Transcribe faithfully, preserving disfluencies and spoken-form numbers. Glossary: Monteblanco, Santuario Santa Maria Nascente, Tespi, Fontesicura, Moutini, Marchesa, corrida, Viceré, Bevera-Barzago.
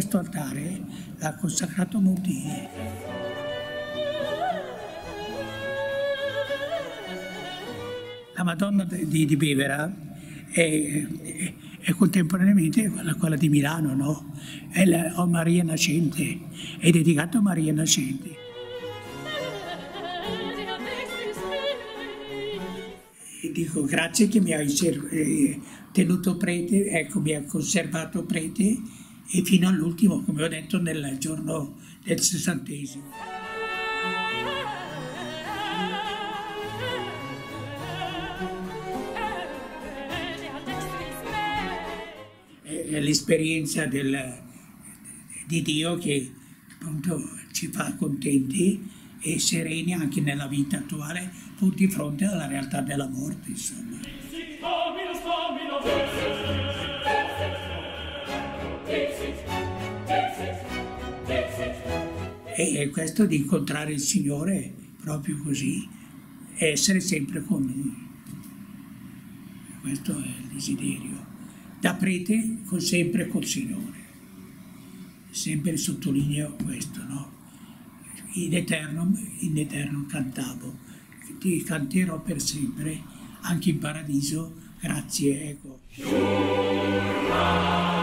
questo altare l'ha consacrato Moutini. La Madonna di, di Bevera è, è, è contemporaneamente quella, quella di Milano, no? È la o Maria Nascente, è dedicata a Maria Nascente. E dico grazie che mi hai eh, tenuto prete, ecco, mi ha conservato prete e fino all'ultimo, come ho detto, nel giorno del sessantesimo. È l'esperienza di Dio che appunto ci fa contenti e sereni anche nella vita attuale, pur di fronte alla realtà della morte, insomma. E questo di incontrare il Signore proprio così, essere sempre con Lui. Questo è il desiderio. Da prete, con sempre col Signore. Sempre sottolineo questo, no? In eternum, in eternum cantavo, ti canterò per sempre, anche in paradiso, grazie, ecco.